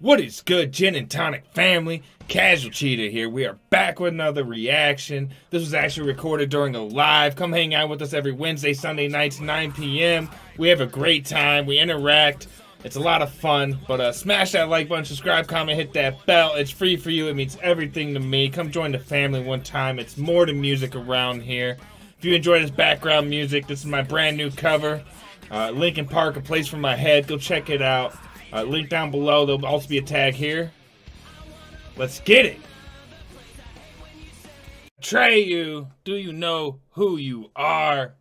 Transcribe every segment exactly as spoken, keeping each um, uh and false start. What is good, Gin and Tonic family? Casual Cheetah here. We are back with another reaction. This was actually recorded during a live. Come hang out with us every Wednesday, Sunday nights, nine p m We have a great time. We interact. It's a lot of fun. But uh, smash that like button, subscribe, comment, hit that bell. It's free for you. It means everything to me. Come join the family one time. It's more than music around here. If you enjoy this background music, this is my brand new cover. Uh, Linkin Park, A Place From My Head. Go check it out. Uh, link down below, there'll also be a tag here. Let's get it! Atreyu, do you know who you are?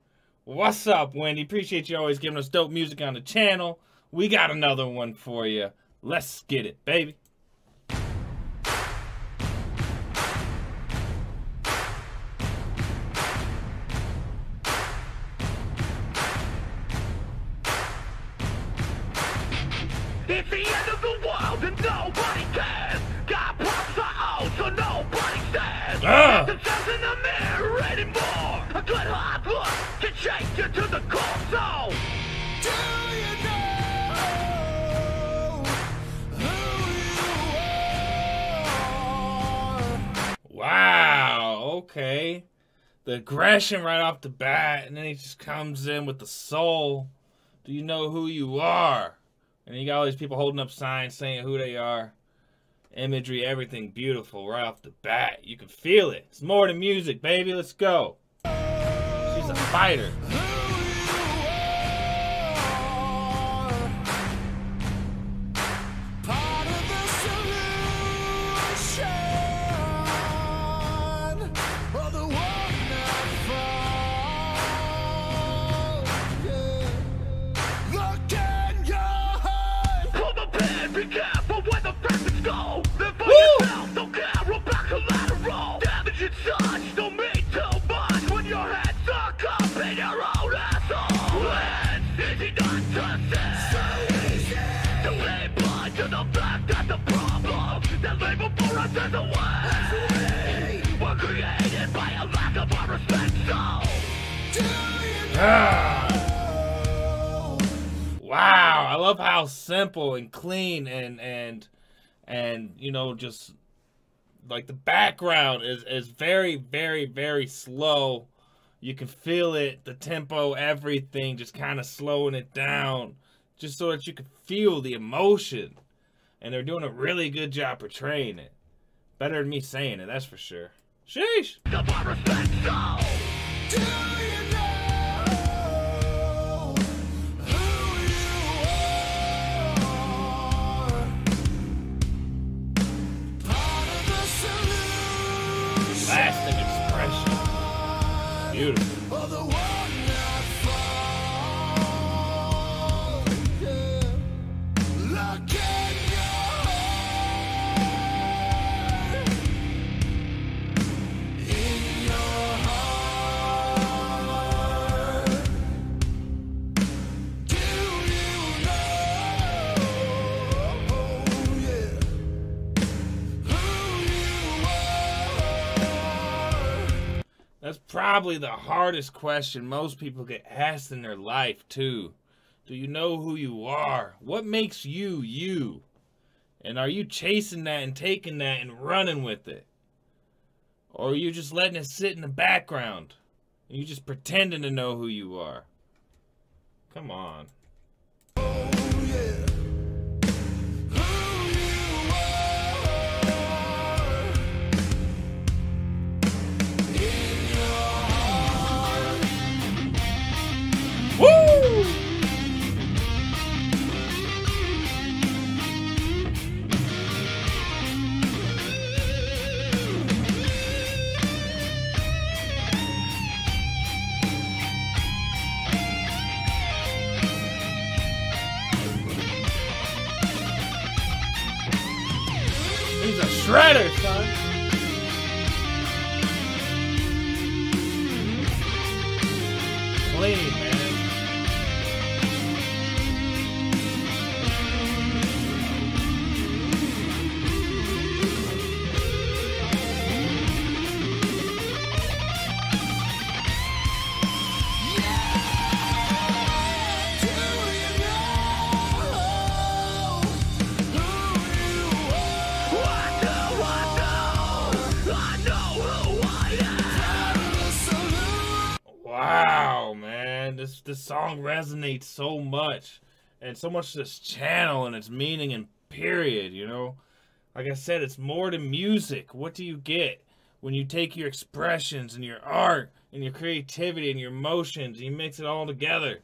What's up, Wendy? Appreciate you always giving us dope music on the channel. We got another one for you. Let's get it, baby. It's the end of the world and nobody cares. God props are out so nobody stares. uh. It's the sense in the mirror anymore. A good hard look can shake you to the core. So do you know who you are? Wow, okay. The aggression right off the bat, and then he just comes in with the soul. Do you know who you are? And you got all these people holding up signs saying who they are. Imagery, everything beautiful right off the bat. You can feel it. It's more than music, baby. Let's go. She's a fighter. Ah. Wow, I love how simple and clean and and and you know, just like the background is is very very very slow. You can feel it, the tempo, everything, just kind of slowing it down just so that you can feel the emotion. And they're doing a really good job portraying it. Better than me saying it, that's for sure. Sheesh! Lasting expression. Beautiful. That's probably the hardest question most people get asked in their life, too. Do you know who you are? What makes you, you? And are you chasing that and taking that and running with it? Or are you just letting it sit in the background? And you just pretending to know who you are? Come on. Oh, yeah. He's a shredder, son. Clean, man. Yeah, do you know who just, this song resonates so much, and so much to this channel and its meaning and period, you know? Like I said, it's more than music. What do you get when you take your expressions and your art and your creativity and your emotions and you mix it all together?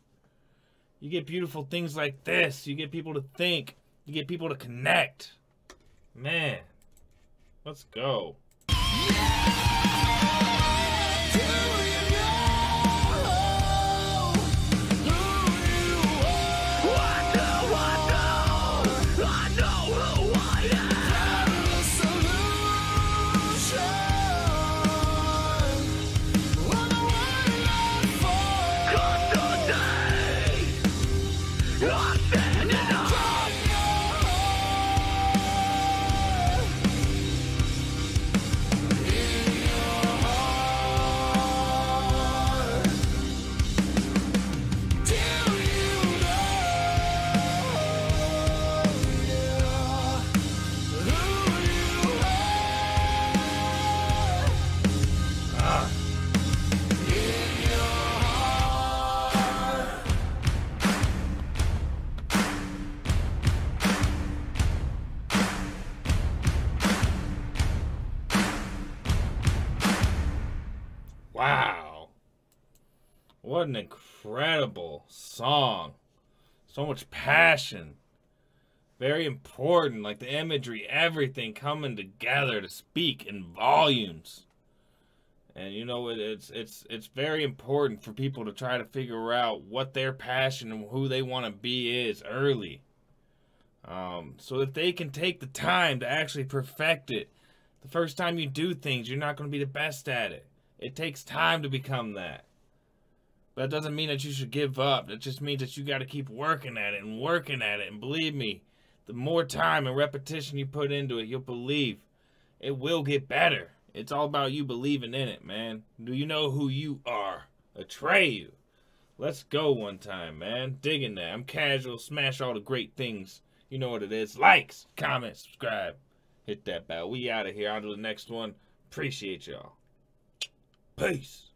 You get beautiful things like this. You get people to think. You get people to connect. Man, let's go. Wow, what an incredible song. So much passion, very important, like the imagery, everything coming together to speak in volumes. And you know, it, it's it's it's very important for people to try to figure out what their passion and who they want to be is early, um, so that they can take the time to actually perfect it. The first time you do things, you're not going to be the best at it. It takes time to become that. That doesn't mean that you should give up. That just means that you got to keep working at it and working at it. And believe me, the more time and repetition you put into it, you'll believe it will get better. It's all about you believing in it, man. Do you know who you are? Atreyu. Let's go one time, man. Digging that. I'm Casual. Smash all the great things. You know what it is. Likes, comments, subscribe. Hit that bell. We out of here. On to the next one. Appreciate y'all. Peace.